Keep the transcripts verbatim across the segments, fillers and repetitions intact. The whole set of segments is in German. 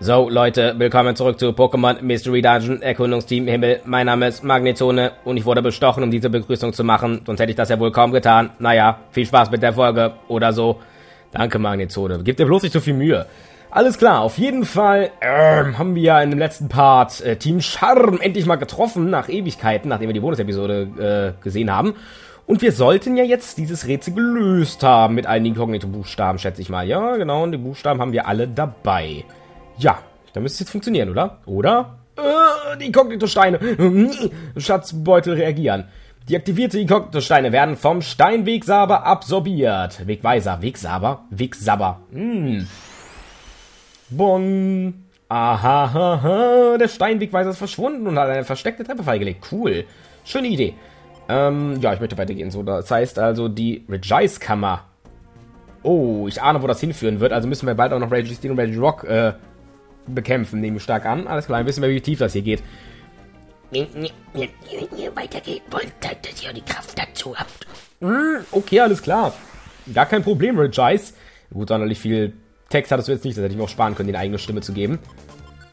So Leute, willkommen zurück zu Pokémon Mystery Dungeon, Erkundungsteam Himmel. Mein Name ist Magnezone und ich wurde bestochen, um diese Begrüßung zu machen, sonst hätte ich das ja wohl kaum getan. Naja, viel Spaß mit der Folge oder so. Danke Magnezone, gib dir bloß nicht so viel Mühe. Alles klar, auf jeden Fall ähm, haben wir ja in dem letzten Part äh, Team Charm endlich mal getroffen, nach Ewigkeiten, nachdem wir die Bonus-Episode äh, gesehen haben. Und wir sollten ja jetzt dieses Rätsel gelöst haben mit einigen Kognito-Buchstaben, schätze ich mal. Ja, genau, und die Buchstaben haben wir alle dabei. Ja, da müsste es jetzt funktionieren, oder? Oder? Äh, die Inkognito-Steine. Schatzbeutel reagieren. Die aktivierte Inkognito-Steine werden vom Steinwegsaber absorbiert. Wegweiser, Wegsaber, Wegsaber. Hm. Bon. Aha, ha, ha. Der Steinwegweiser ist verschwunden und hat eine versteckte Treppe freigelegt. Cool. Schöne Idee. Ähm, ja, ich möchte weitergehen. So, das heißt also die Regice-Kammer. Oh, ich ahne, wo das hinführen wird. Also müssen wir bald auch noch Regice und Regirock äh, bekämpfen, nehme ich stark an. Alles klar, dann wissen wir, wie tief das hier geht. Wenn ihr weitergehen wollt, zeigt, dass ihr die Kraft dazu habt. Okay, alles klar. Gar kein Problem, Regice. Gut, sonderlich viel Text hattest du jetzt nicht. Das hätte ich mir auch sparen können, die eigene Stimme zu geben.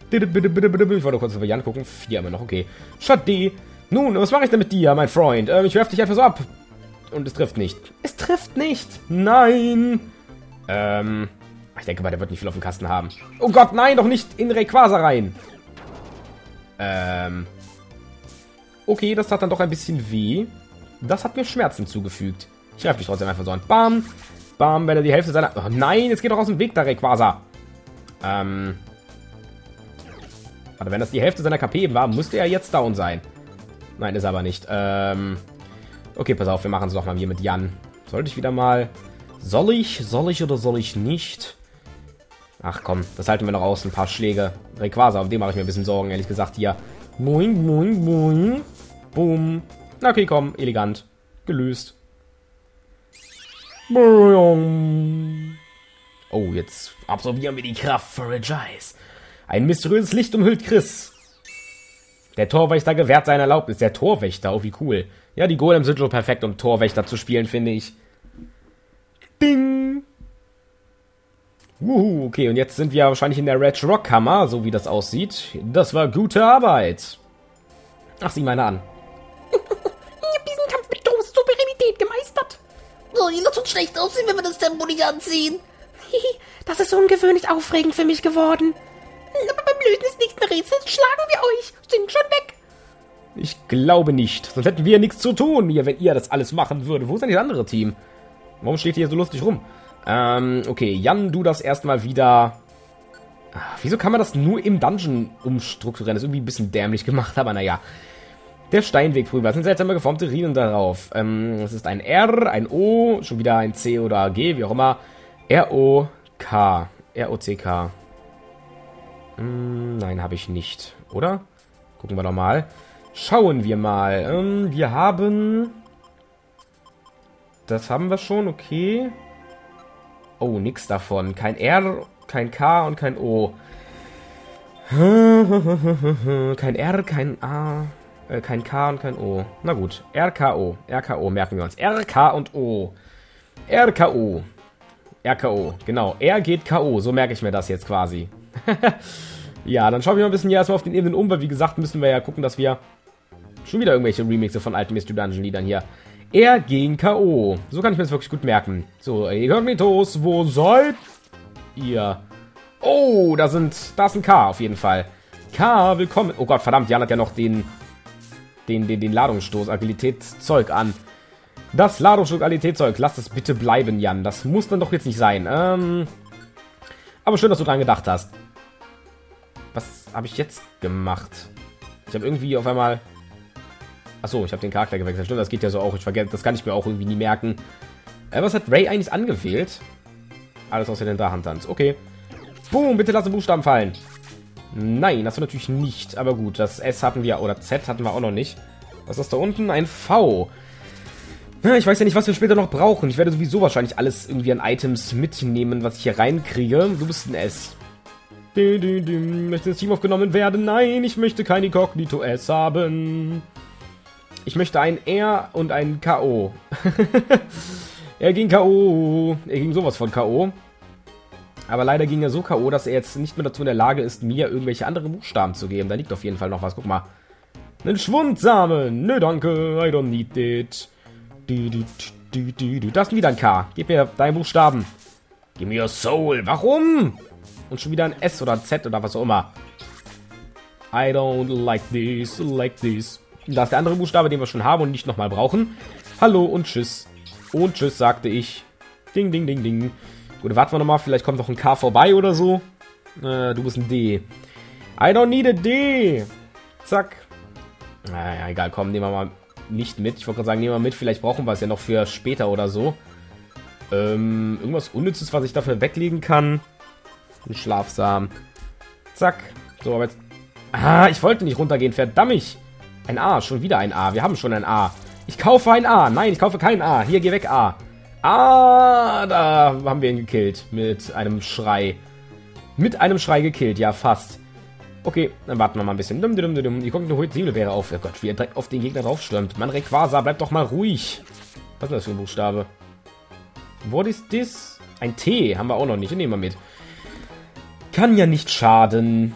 Bitte, bitte, bitte, bitte. Ich wollte kurz auf Jan gucken. Vier immer noch, okay. Schade. Nun, was mache ich denn mit dir, mein Freund? Ähm, ich werfe dich einfach so ab. Und es trifft nicht. Es trifft nicht. Nein. Ähm. Ich denke mal, der wird nicht viel auf dem Kasten haben. Oh Gott, nein, doch nicht in Rayquaza rein. Ähm. Okay, das tat dann doch ein bisschen weh. Das hat mir Schmerzen zugefügt. Ich werfe dich trotzdem einfach so an. Bam. Bam, wenn er die Hälfte seiner... Oh nein, jetzt geht doch aus dem Weg, da Rayquaza. Ähm. Warte, wenn das die Hälfte seiner K P war, musste er jetzt down sein. Nein, ist aber nicht. Ähm. Okay, pass auf, wir machen es doch mal hier mit Jan. Sollte ich wieder mal... Soll ich? Soll ich oder soll ich nicht? Ach komm, das halten wir noch aus. Ein paar Schläge. Rayquaza, auf dem mache ich mir ein bisschen Sorgen, ehrlich gesagt, hier. Boing, boing, boing. Boom. Na okay, komm, elegant. Gelöst. Oh, jetzt absorbieren wir die Kraft für Regice. Ein mysteriöses Licht umhüllt Chris. Der Torwächter gewährt seine Erlaubnis. Der Torwächter, oh wie cool. Ja, die Golems sind schon perfekt, um Torwächter zu spielen, finde ich. Ding! Wuhu, okay, und jetzt sind wir wahrscheinlich in der Regirock-Kammer, so wie das aussieht. Das war gute Arbeit. Ach, sieh meine an. Ich hab diesen Kampf mit großer Souveränität gemeistert. Oh, ihr wird schon schlecht aussehen, wenn wir das Tempo nicht anziehen. Das ist ungewöhnlich aufregend für mich geworden. Aber beim Lösen des nächsten Rätsels schlagen wir euch. Sind schon weg. Ich glaube nicht. Sonst hätten wir nichts zu tun hier, wenn ihr das alles machen würdet. Wo ist denn das andere Team? Warum steht hier so lustig rum? Ähm, okay, Jan, du das erstmal wieder... Ach, wieso kann man das nur im Dungeon umstrukturieren? Das ist irgendwie ein bisschen dämlich gemacht, aber naja. Der Steinwegprüfer. Das sind seltsame geformte Rienen darauf. Ähm, das ist ein R, ein O, schon wieder ein C oder G, wie auch immer. R O K. R O C K. Hm, nein, habe ich nicht, oder? Gucken wir doch mal. Schauen wir mal. Ähm, wir haben... Das haben wir schon, okay. Oh, nix davon. Kein R, kein K und kein O. Kein R, kein A, äh, kein K und kein O. Na gut, R K O. R K O merken wir uns. R, K und O. R K O. R K O, genau. R geht K O, so merke ich mir das jetzt quasi. Ja, dann schauen wir mal ein bisschen hier erstmal auf den Ebenen um, weil wie gesagt müssen wir ja gucken, dass wir schon wieder irgendwelche Remixe von alten Mystery Dungeon Liedern hier... Er gegen K O. So kann ich mir das wirklich gut merken. So, Inkognito, wo seid ihr? Oh, da sind, da ist ein K auf jeden Fall. K, willkommen. Oh Gott, verdammt, Jan hat ja noch den, den, den, den Ladungsstoß, Agilitätszeug an. Das Ladungsstoß, Agilitätszeug, lass es bitte bleiben, Jan. Das muss dann doch jetzt nicht sein. Ähm, aber schön, dass du dran gedacht hast. Was habe ich jetzt gemacht? Ich habe irgendwie auf einmal... Achso, ich habe den Charakter gewechselt. Stimmt, das geht ja so auch. Ich vergesse, das kann ich mir auch irgendwie nie merken. Äh, was hat Ray eigentlich angewählt? Alles außer den Drachentanz. Okay. Boom, bitte lass den Buchstaben fallen. Nein, das war natürlich nicht. Aber gut, das S hatten wir, oder Z hatten wir auch noch nicht. Was ist das da unten? Ein V. Ich weiß ja nicht, was wir später noch brauchen. Ich werde sowieso wahrscheinlich alles irgendwie an Items mitnehmen, was ich hier reinkriege. Du bist ein S. Du, du, du. Möchte das Team aufgenommen werden? Nein, ich möchte kein Inkognito S haben. Ich möchte ein R und ein K O. Er ging K O. Er ging sowas von K O. Aber leider ging er so K O, dass er jetzt nicht mehr dazu in der Lage ist, mir irgendwelche anderen Buchstaben zu geben. Da liegt auf jeden Fall noch was. Guck mal. Einen Schwundsamen. Nö, danke. I don't need it. Du, du, du, du, du. Das ist wieder ein K. Gib mir deinen Buchstaben. Give me your soul. Warum? Und schon wieder ein S oder ein Z oder was auch immer. I don't like this, like this. Da ist der andere Buchstabe, den wir schon haben und nicht nochmal brauchen. Hallo und tschüss. Und tschüss, sagte ich. Ding, ding, ding, ding. Gut, warten wir nochmal. Vielleicht kommt noch ein K vorbei oder so. Äh, du bist ein D. I don't need a D. Zack. Naja, egal. Komm, nehmen wir mal nicht mit. Ich wollte gerade sagen, nehmen wir mit. Vielleicht brauchen wir es ja noch für später oder so. Ähm, irgendwas Unnützes, was ich dafür weglegen kann. Ein Schlafsamen. Zack. So, aber jetzt... Ah, ich wollte nicht runtergehen, verdammt. Ein A, schon wieder ein A. Wir haben schon ein A. Ich kaufe ein A. Nein, ich kaufe kein A. Hier, geh weg, A. Ah, da haben wir ihn gekillt. Mit einem Schrei. Mit einem Schrei gekillt, ja, fast. Okay, dann warten wir mal ein bisschen. Die kommt eine hohe Säbelbeere auf. Oh Gott, wie er direkt auf den Gegner draufstürmt. Mann, Rayquaza, bleib doch mal ruhig. Was ist das für ein Buchstabe? What is this? Ein T haben wir auch noch nicht. Nehmen wir mit. Kann ja nicht schaden.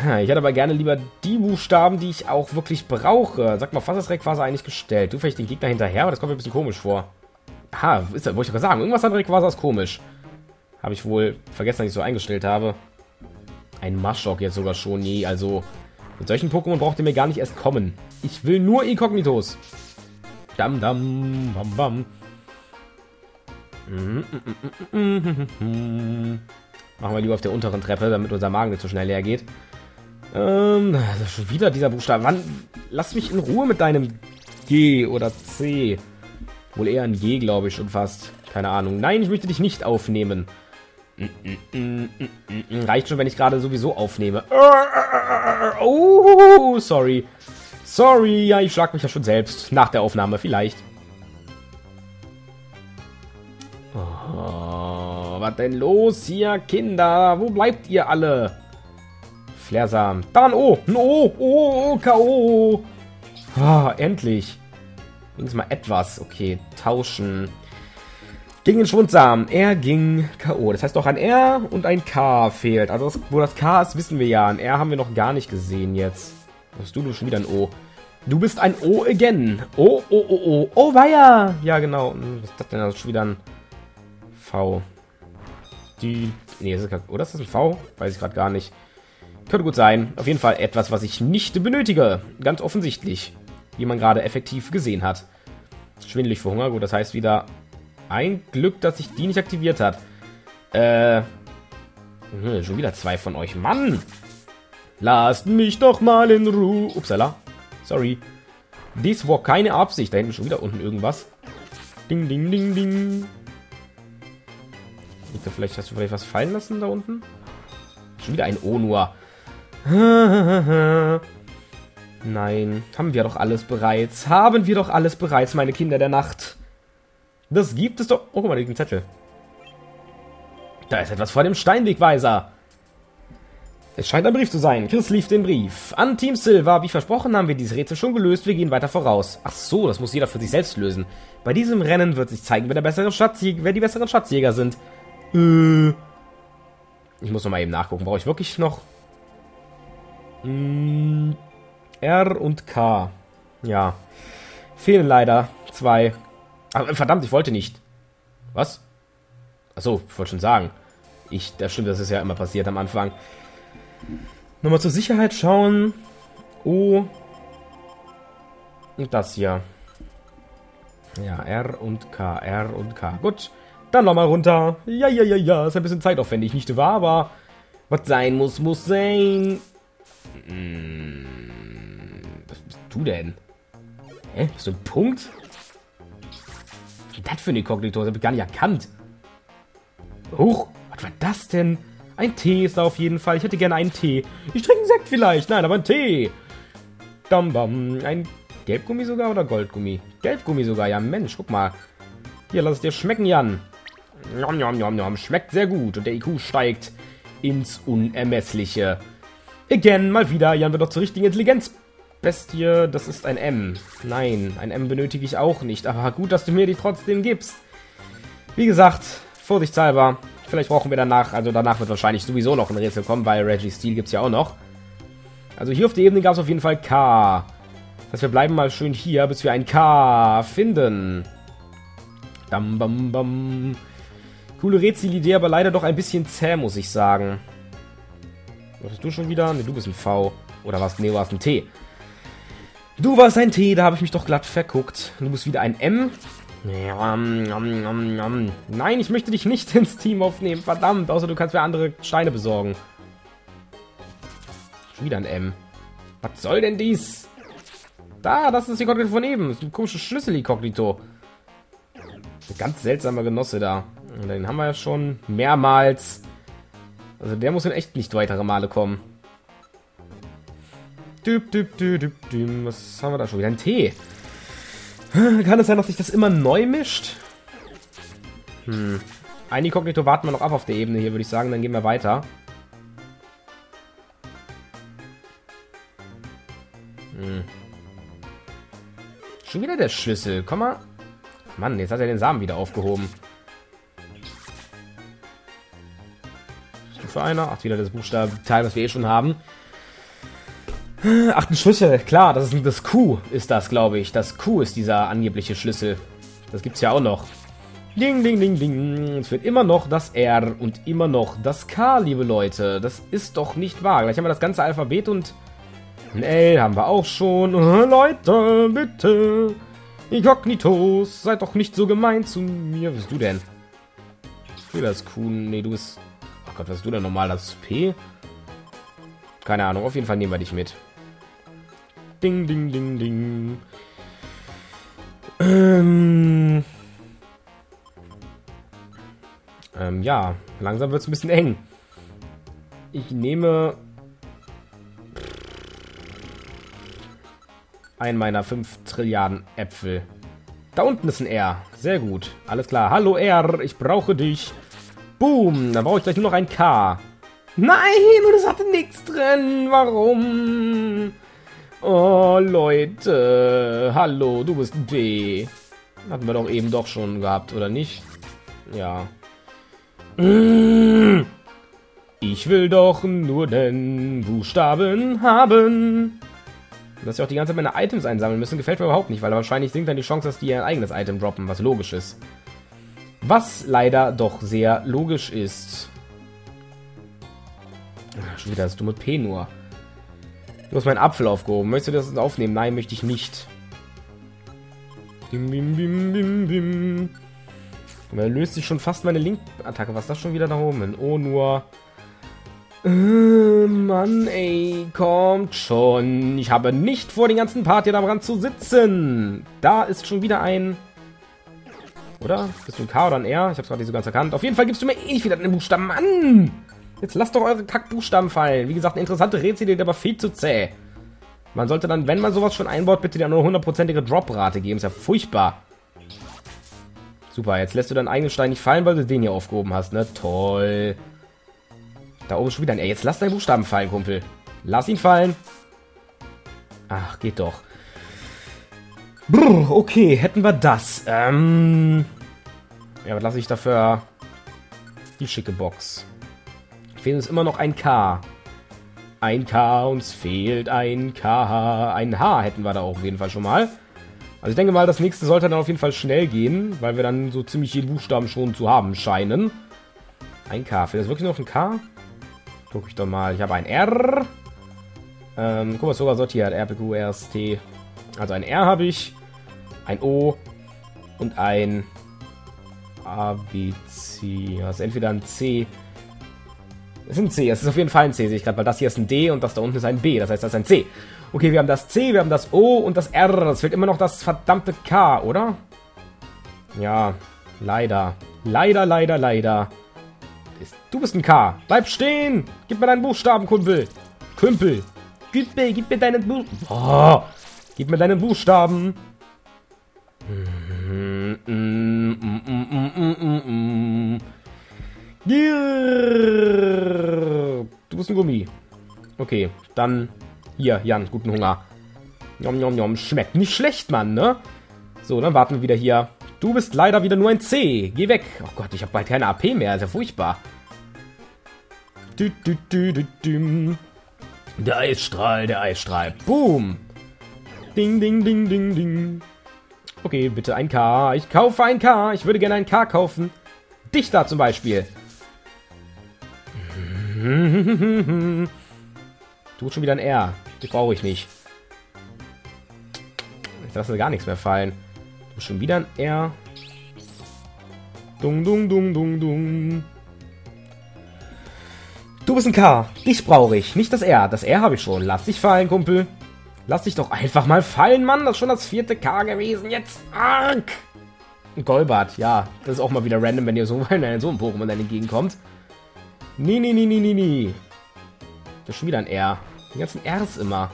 Ich hätte aber gerne lieber die Buchstaben, die ich auch wirklich brauche. Sag mal, was ist Rayquaza eigentlich gestellt? Du vielleicht den Gegner hinterher, aber das kommt mir ein bisschen komisch vor. Aha, ist das, wollte ich doch sagen. Irgendwas an Rayquaza ist komisch. Habe ich wohl vergessen, dass ich so eingestellt habe. Ein Maschok jetzt sogar schon. Nee, also mit solchen Pokémon braucht ihr mir gar nicht erst kommen. Ich will nur Inkognitos. Dam, dam, bam, bam. Machen wir lieber auf der unteren Treppe, damit unser Magen nicht so schnell leer geht. Ähm, also schon wieder dieser Buchstabe. Wann? Lass mich in Ruhe mit deinem G oder C. Wohl eher ein G, glaube ich, schon fast. Keine Ahnung. Nein, ich möchte dich nicht aufnehmen. Reicht schon, wenn ich gerade sowieso aufnehme. Oh, sorry. Sorry, ja, ich schlag mich ja schon selbst. Nach der Aufnahme vielleicht. Oh, was denn los hier, Kinder? Wo bleibt ihr alle? Flairsamen. Da ein O. Ein O. Oh, K O. Ah, endlich. Wenigstens mal etwas. Okay, tauschen. Gegen den Schwundsamen. Er ging K O Das heißt, noch ein R und ein K fehlt. Also, das, wo das K ist, wissen wir ja. Ein R haben wir noch gar nicht gesehen jetzt. Hast du, du schon wieder ein O. Du bist ein O again. Oh, oh, oh, oh. Oh, weia. Ja, genau. Was ist das denn? Das ist schon wieder ein V. Die... Nee, das ist grad, oder ist das ein V? Weiß ich gerade gar nicht. Könnte gut sein. Auf jeden Fall etwas, was ich nicht benötige. Ganz offensichtlich. Wie man gerade effektiv gesehen hat. Schwindelig vor Hunger. Gut, das heißt wieder ein Glück, dass sich die nicht aktiviert hat. Äh. Schon wieder zwei von euch. Mann! Lasst mich doch mal in Ruhe. Upsala. Sorry. Dies war keine Absicht. Da hinten schon wieder unten irgendwas. Ding, ding, ding, ding. Bitte, vielleicht hast du vielleicht was fallen lassen da unten? Schon wieder ein O nur. Nein, haben wir doch alles bereits. Haben wir doch alles bereits, meine Kinder der Nacht. Das gibt es doch... Oh, guck mal, da liegt ein Zettel. Da ist etwas vor dem Steinwegweiser. Es scheint ein Brief zu sein. Chris liest den Brief. An Team Silver, wie versprochen, haben wir dieses Rätsel schon gelöst. Wir gehen weiter voraus. Ach so, das muss jeder für sich selbst lösen. Bei diesem Rennen wird sich zeigen, wer, der bessere Schatzjäger, wer die besseren Schatzjäger sind. Äh... Ich muss noch mal eben nachgucken. Brauche ich wirklich noch... Hm... R und K. Ja. Fehlen leider zwei. Aber verdammt, ich wollte nicht. Was? Achso, ich wollte schon sagen. Ich, das stimmt, das ist ja immer passiert am Anfang. Nochmal zur Sicherheit schauen. O. Und das hier. Ja, R und K, R und K. Gut, dann nochmal runter. Ja, ja, ja, ja. Ist ein bisschen zeitaufwendig, nicht wahr? Aber was sein muss, muss sein. Hm. Was bist du denn? Hä? Bist du ein Punkt? Was ist das für ein Inkognito? Das habe ich gar nicht erkannt. Huch, was war das denn? Ein Tee ist da auf jeden Fall. Ich hätte gerne einen Tee. Ich trinke einen Sekt vielleicht. Nein, aber einen Tee. Dam bam. Ein Gelbgummi sogar oder Goldgummi? Gelbgummi sogar. Ja, Mensch, guck mal. Hier, lass es dir schmecken, Jan. Nom, nom, nom, nom. Schmeckt sehr gut. Und der I Q steigt ins Unermessliche. Again, mal wieder. Jan wird doch zur richtigen Intelligenz. Bestie, das ist ein M. Nein, ein M benötige ich auch nicht. Aber gut, dass du mir die trotzdem gibst. Wie gesagt, vorsichtshalber Vielleicht brauchen wir danach, also danach wird wahrscheinlich sowieso noch ein Rätsel kommen, weil Regice gibt es ja auch noch. Also hier auf der Ebene gab es auf jeden Fall K. Das heißt, wir bleiben mal schön hier, bis wir ein K finden. Bam, bam, bam. Coole Rätselidee, aber leider doch ein bisschen zäh, muss ich sagen. Was bist du schon wieder? Ne, du bist ein V. Oder was? Ne, du warst ein T. Du warst ein T, da habe ich mich doch glatt verguckt. Du bist wieder ein M. Nein, ich möchte dich nicht ins Team aufnehmen, verdammt. Außer du kannst mir andere Steine besorgen. Schon wieder ein M. Was soll denn dies? Da, das ist die Kognito von eben. Das ist ein komisches Schlüssel-Kognito. Ein ganz seltsamer Genosse da. Und den haben wir ja schon mehrmals. Also der muss in echt nicht weitere Male kommen. Düb, düb, düb, düb, düb. Was haben wir da schon wieder? Ein Tee. Kann es sein, dass sich das immer neu mischt? Hm. Ein Inkognito warten wir noch ab auf der Ebene hier, würde ich sagen. Dann gehen wir weiter. Hm. Schon wieder der Schlüssel. Komm mal. Mann, jetzt hat er den Samen wieder aufgehoben. Stufe einer. Ach, wieder das Buchstabenteil, das wir eh schon haben. Ach, ein Schlüssel. Klar, das ist das Q ist das, glaube ich. Das Q ist dieser angebliche Schlüssel. Das gibt's ja auch noch. Ding, ding, ding, ding. Es wird immer noch das R und immer noch das K, liebe Leute. Das ist doch nicht wahr. Gleich haben wir das ganze Alphabet und ein L haben wir auch schon. Leute, bitte. Inkognitos, seid doch nicht so gemein zu mir. Was bist du denn? Für das Q. Nee, du bist... Ach Gott, was bist du denn nochmal? Das P? Keine Ahnung. Auf jeden Fall nehmen wir dich mit. Ding, ding, ding, ding. Ähm... Ähm, ja. Langsam wird es ein bisschen eng. Ich nehme... Ein meiner fünf Trilliarden Äpfel. Da unten ist ein R. Sehr gut. Alles klar. Hallo R, ich brauche dich. Boom. Dann brauche ich gleich nur noch ein K. Nein, und es hatte nichts drin. Warum? Oh, Leute. Hallo, du bist ein B. Hatten wir doch eben doch schon gehabt, oder nicht? Ja. Ich will doch nur den Buchstaben haben. Dass sie auch die ganze Zeit meine Items einsammeln müssen, gefällt mir überhaupt nicht, weil wahrscheinlich sinkt dann die Chance, dass die ihr eigenes Item droppen, was logisch ist. Was leider doch sehr logisch ist. Ach, schon wieder das dumme P nur. Du hast meinen Apfel aufgehoben. Möchtest du das aufnehmen? Nein, möchte ich nicht. Bim, bim, bim, bim, bim. Da löst sich schon fast meine Link-Attacke. Was ist das schon wieder da oben? Oh, nur... Mann, ey, kommt schon. Ich habe nicht vor, den ganzen Part hier am Rand zu sitzen. Da ist schon wieder ein... Oder? Bist du ein K oder ein R? Ich hab's gerade nicht so ganz erkannt. Auf jeden Fall gibst du mir eh nicht wieder den Buchstaben an. Jetzt lasst doch eure Kackbuchstaben fallen. Wie gesagt, eine interessante Rätselidee, aber viel zu zäh. Man sollte dann, wenn man sowas schon einbaut, bitte eine hundertprozentige Droprate geben. Ist ja furchtbar. Super, jetzt lässt du deinen eigenen Stein nicht fallen, weil du den hier aufgehoben hast, ne? Toll. Da oben schon wieder ein R. Jetzt lass deinen Buchstaben fallen, Kumpel. Lass ihn fallen. Ach, geht doch. Brr, okay, hätten wir das. Ähm. Ja, was lasse ich dafür? Die schicke Box. Fehlt uns immer noch ein K. Ein K, uns fehlt ein K. Ein H hätten wir da auch auf jeden Fall schon mal. Also ich denke mal, das nächste sollte dann auf jeden Fall schnell gehen, weil wir dann so ziemlich jeden Buchstaben schon zu haben scheinen. Ein K. Fehlt uns wirklich noch ein K? Guck ich doch mal. Ich habe ein R. Ähm, guck mal, sogar sortiert. R, P, Q, R, S, T. Also ein R habe ich. Ein O. Und ein A, B, C. Das ist entweder ein C. Es ist ein C. Es ist auf jeden Fall ein C, sehe ich gerade. Weil das hier ist ein D und das da unten ist ein B. Das heißt, das ist ein C. Okay, wir haben das C, wir haben das O und das R. Es fehlt immer noch das verdammte K, oder? Ja. Leider. Leider, leider, leider. Du bist ein K. Bleib stehen. Gib mir deinen Buchstaben, Kumpel. Kümpel. Gib mir, gib mir deinen Buchstaben. Oh, gib mir deinen Buchstaben. Du bist ein Gummi. Okay, dann hier, Jan, guten Hunger. Nom, nom, nom. Schmeckt nicht schlecht, Mann, ne? So, dann warten wir wieder hier. Du bist leider wieder nur ein C. Geh weg. Oh Gott, ich habe bald keine A P mehr. Ist ja furchtbar. Du, du, du, du, du. Der Eisstrahl, der Eisstrahl. Boom. Ding, ding, ding, ding, ding. Okay, bitte ein K. Ich kaufe ein K. Ich würde gerne ein K kaufen. Dich da zum Beispiel. Tut schon wieder ein R. Die brauche ich nicht. Jetzt lassen wir gar nichts mehr fallen. Du schon wieder ein R. Dung, dung, dung, dung, dung. Du bist ein K. Dich brauche ich. Nicht das R. Das R habe ich schon. Lass dich fallen, Kumpel. Lass dich doch einfach mal fallen, Mann. Das ist schon das vierte K gewesen. Jetzt. Arg. Ein Golbat. Ja, das ist auch mal wieder random, wenn ihr so, wenn so ein Pokémon dann entgegenkommt. Nee, nee, nee, nee, nee, nee. Das ist schon wieder ein R. Die ganzen Rs immer.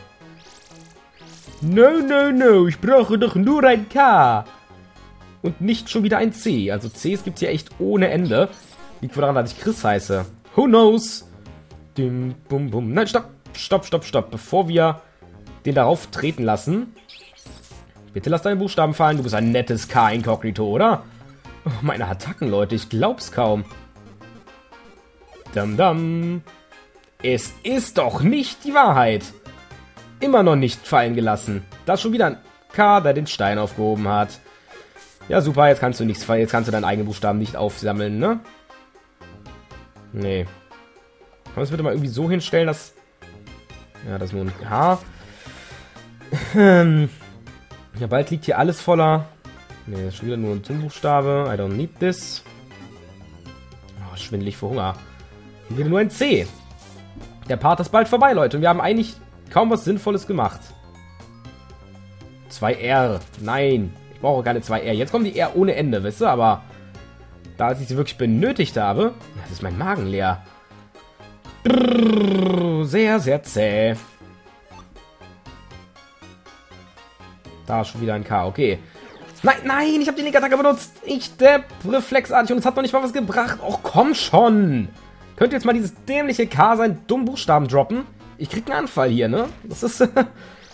No, no, no. Ich brauche doch nur ein K. Und nicht schon wieder ein C. Also Cs gibt es hier echt ohne Ende. Liegt wohl daran, dass ich Chris heiße. Who knows? Dim, bum, bum. Nein, stopp. Stopp, stopp, stopp. Bevor wir den darauf treten lassen. Bitte lass deine Buchstaben fallen. Du bist ein nettes K inkognito, oder? Oh, meine Attacken, Leute. Ich glaub's kaum. Dam, dam. Es ist doch nicht die Wahrheit. Immer noch nicht fallen gelassen. Da ist schon wieder ein K, der den Stein aufgehoben hat. Ja, super, jetzt kannst du nichts fallen. Jetzt kannst du deinen eigenen Buchstaben nicht aufsammeln, ne? Nee. Kann man es bitte mal irgendwie so hinstellen, dass... Ja, das ist nur ein K. Ja, bald liegt hier alles voller... Ne, das ist schon wieder nur ein Buchstabe. I don't need this. Oh, schwindelig vor Hunger. Hier wieder nur ein C. Der Part ist bald vorbei, Leute. Und wir haben eigentlich kaum was Sinnvolles gemacht. zwei R. Nein. Ich brauche keine zwei R. Jetzt kommen die R ohne Ende, weißt du? Aber da ich sie wirklich benötigt habe... Das ist mein Magen leer. Brrr, sehr, sehr zäh. Da ist schon wieder ein K. Okay. Nein, nein. Ich habe die Link-Attacke benutzt. Ich depp. Reflexartig. Und es hat noch nicht mal was gebracht. Och, komm schon. Könnt ihr jetzt mal dieses dämliche K sein, dummen Buchstaben droppen? Ich krieg einen Anfall hier, ne? Das ist...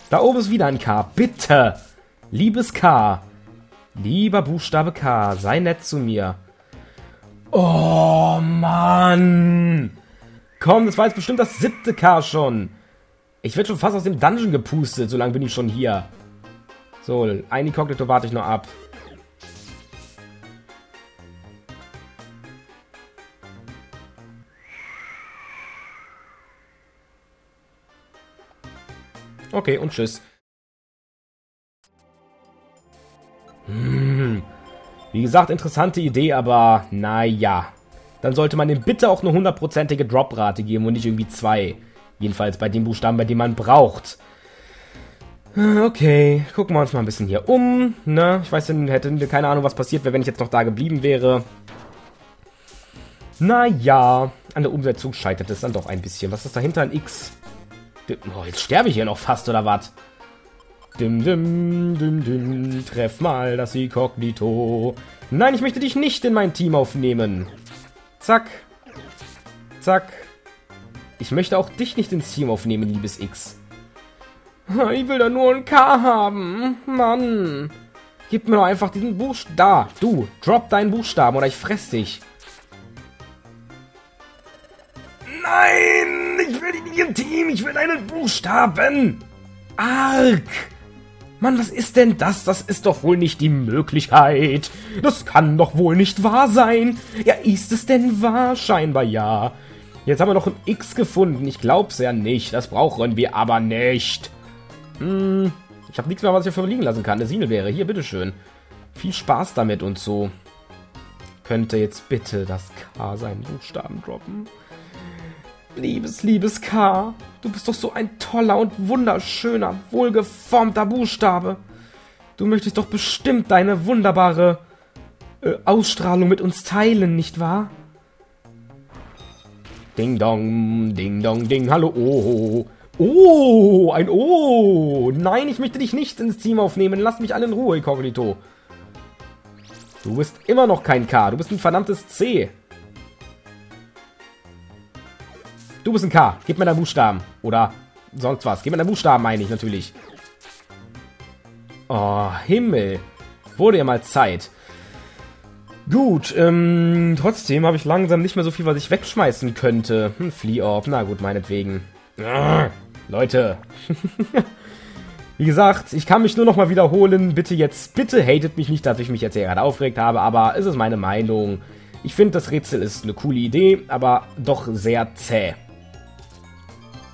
Da oben ist wieder ein K. Bitte! Liebes K. Lieber Buchstabe K. Sei nett zu mir. Oh, Mann! Komm, das war jetzt bestimmt das siebte K schon. Ich werde schon fast aus dem Dungeon gepustet. So lange bin ich schon hier. So, ein Inkognito warte ich noch ab. Okay, und tschüss. Hm. Wie gesagt, interessante Idee, aber naja. Dann sollte man dem bitte auch eine hundertprozentige Droprate geben und nicht irgendwie zwei. Jedenfalls bei den Buchstaben, bei denen man braucht. Okay, gucken wir uns mal ein bisschen hier um. Ne? Ich weiß, ich hätte keine Ahnung, was passiert wäre, wenn ich jetzt noch da geblieben wäre. Naja, an der Umsetzung scheitert es dann doch ein bisschen. Was ist dahinter? Ein X. Oh, jetzt sterbe ich hier noch fast, oder was? Dim, dim, dim, dim. Treff mal das Inkognito. Nein, ich möchte dich nicht in mein Team aufnehmen. Zack. Zack. Ich möchte auch dich nicht ins Team aufnehmen, liebes X. Ich will da nur ein K haben. Mann. Gib mir doch einfach diesen Buchstaben. Da, du. Drop deinen Buchstaben oder ich fress dich. Nein. Ich will nicht im Team, ich will einen Buchstaben. Arg. Mann, was ist denn das? Das ist doch wohl nicht die Möglichkeit. Das kann doch wohl nicht wahr sein. Ja, ist es denn wahr? Scheinbar ja. Jetzt haben wir noch ein X gefunden. Ich glaub's ja nicht. Das brauchen wir aber nicht. Hm, ich habe nichts mehr, was ich dafür liegen lassen kann. Eine Siegelbeere. Hier, bitteschön. Viel Spaß damit und so. Könnte jetzt bitte das K seinen Buchstaben droppen? Liebes, liebes K, du bist doch so ein toller und wunderschöner, wohlgeformter Buchstabe. Du möchtest doch bestimmt deine wunderbare äh, Ausstrahlung mit uns teilen, nicht wahr? Ding dong, ding dong, ding, hallo, oh. Oh, ein Oh. Nein, ich möchte dich nicht ins Team aufnehmen, lass mich alle in Ruhe, Inkognito. Du bist immer noch kein K, du bist ein verdammtes C. Du bist ein K. Gib mir deinen Buchstaben. Oder sonst was. Gib mir deinen Buchstaben, meine ich natürlich. Oh, Himmel. Wurde ja mal Zeit. Gut, ähm, trotzdem habe ich langsam nicht mehr so viel, was ich wegschmeißen könnte. Hm, Flea-Orb, na gut, meinetwegen. Ah, Leute. Wie gesagt, ich kann mich nur noch mal wiederholen. Bitte jetzt, bitte hatet mich nicht, dass ich mich jetzt hier gerade aufgeregt habe, aber es ist meine Meinung. Ich finde, das Rätsel ist eine coole Idee, aber doch sehr zäh.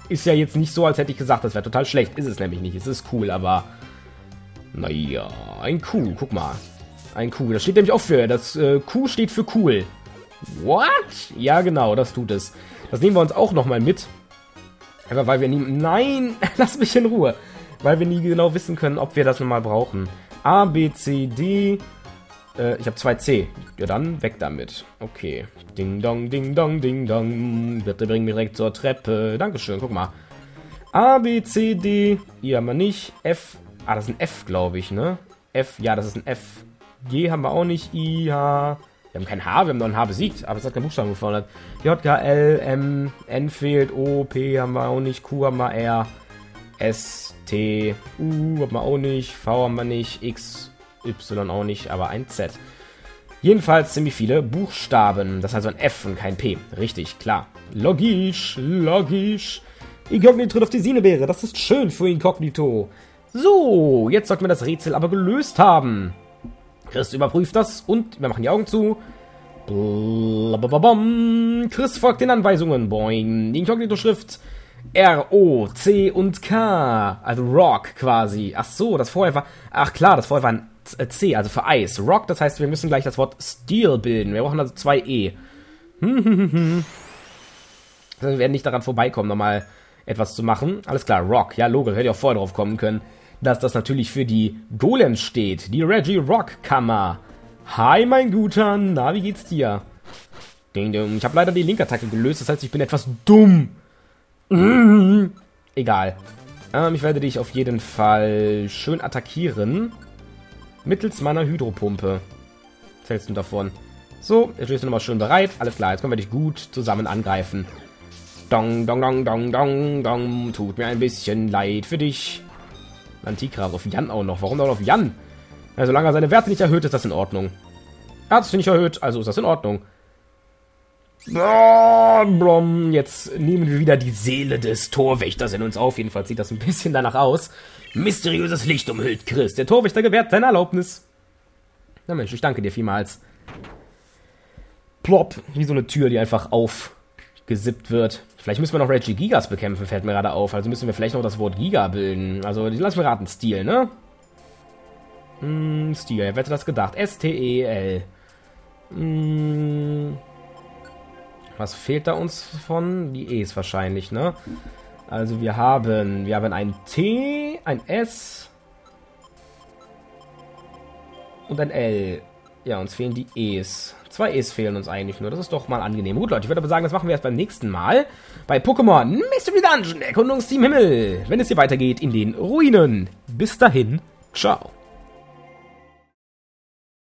Ist ja jetzt nicht so, als hätte ich gesagt, das wäre total schlecht. Ist es nämlich nicht. Es ist cool, aber... Naja, ein Kuh, guck mal. Ein Kuh, das steht nämlich auch für. Das äh, Kuh steht für cool. What? Ja, genau, das tut es. Das nehmen wir uns auch nochmal mit. Einfach weil wir nie... Nein, lass mich in Ruhe. Weil wir nie genau wissen können, ob wir das nochmal brauchen. A, B, C, D... Ich habe zwei C. Ja, dann weg damit. Okay. Ding dong, ding dong, ding dong. Bitte bring mich direkt zur Treppe. Dankeschön, guck mal. A, B, C, D. Hier haben wir nicht. F. Ah, das ist ein F, glaube ich, ne? F. Ja, das ist ein F. G haben wir auch nicht. I, H. Wir haben kein H, wir haben noch ein H besiegt. Aber es hat keinen Buchstaben gefordert. J, K, L, M. N fehlt. O, P haben wir auch nicht. Q haben wir. R. S, T. U haben wir auch nicht. V haben wir nicht. X. Y auch nicht, aber ein Z. Jedenfalls ziemlich viele Buchstaben. Das heißt also ein F und kein P. Richtig, klar. Logisch, logisch. Inkognito trifft auf die Sinebeere. Das ist schön für Inkognito. So, jetzt sollten wir das Rätsel aber gelöst haben. Chris überprüft das und wir machen die Augen zu. Blablababam. Chris folgt den Anweisungen. Boing. Die Inkognito-Schrift R, O, C und K. Also Rock quasi. Ach so, das vorher war... Ach klar, das vorher war ein C, also für Eis. Rock, das heißt, wir müssen gleich das Wort Steel bilden. Wir brauchen also zwei E. Wir werden nicht daran vorbeikommen, nochmal etwas zu machen. Alles klar, Rock. Ja, logisch. Hätte ich auch vorher drauf kommen können, dass das natürlich für die Golems steht. Die Regi-Rock-Kammer. Hi, mein Guter. Na, wie geht's dir? Ding, ding. Ich habe leider die Linkattacke gelöst, das heißt, ich bin etwas dumm. Egal. Ähm, ich werde dich auf jeden Fall schön attackieren. Mittels meiner Hydropumpe. Was hältst du davon? So, jetzt stehst du nochmal schön bereit. Alles klar, jetzt können wir dich gut zusammen angreifen. Dong, dong, dong, dong, dong, dong. Tut mir ein bisschen leid für dich. Antikras, auf Jan auch noch. Warum auch auf Jan? Ja, solange er seine Werte nicht erhöht, ist das in Ordnung. Er hat es nicht erhöht, also ist das in Ordnung. Jetzt nehmen wir wieder die Seele des Torwächters in uns auf. Jedenfalls sieht das ein bisschen danach aus. Mysteriöses Licht umhüllt Chris. Der Torwächter gewährt seine Erlaubnis. Na Mensch, ich danke dir vielmals. Plop. Wie so eine Tür, die einfach aufgesippt wird. Vielleicht müssen wir noch Regigigas bekämpfen, fällt mir gerade auf. Also müssen wir vielleicht noch das Wort Giga bilden. Also, lass mich raten. Stil, ne? Hm, Stil. Wer hätte das gedacht? S T E L. Hm... Was fehlt da uns von? Die E's wahrscheinlich, ne? Also wir haben... Wir haben ein T, ein S und ein L. Ja, uns fehlen die E's. Zwei E's fehlen uns eigentlich nur. Das ist doch mal angenehm. Gut, Leute, ich würde aber sagen, das machen wir erst beim nächsten Mal. Bei Pokémon Mystery Dungeon, Erkundungsteam Himmel. Wenn es hier weitergeht in den Ruinen. Bis dahin, ciao.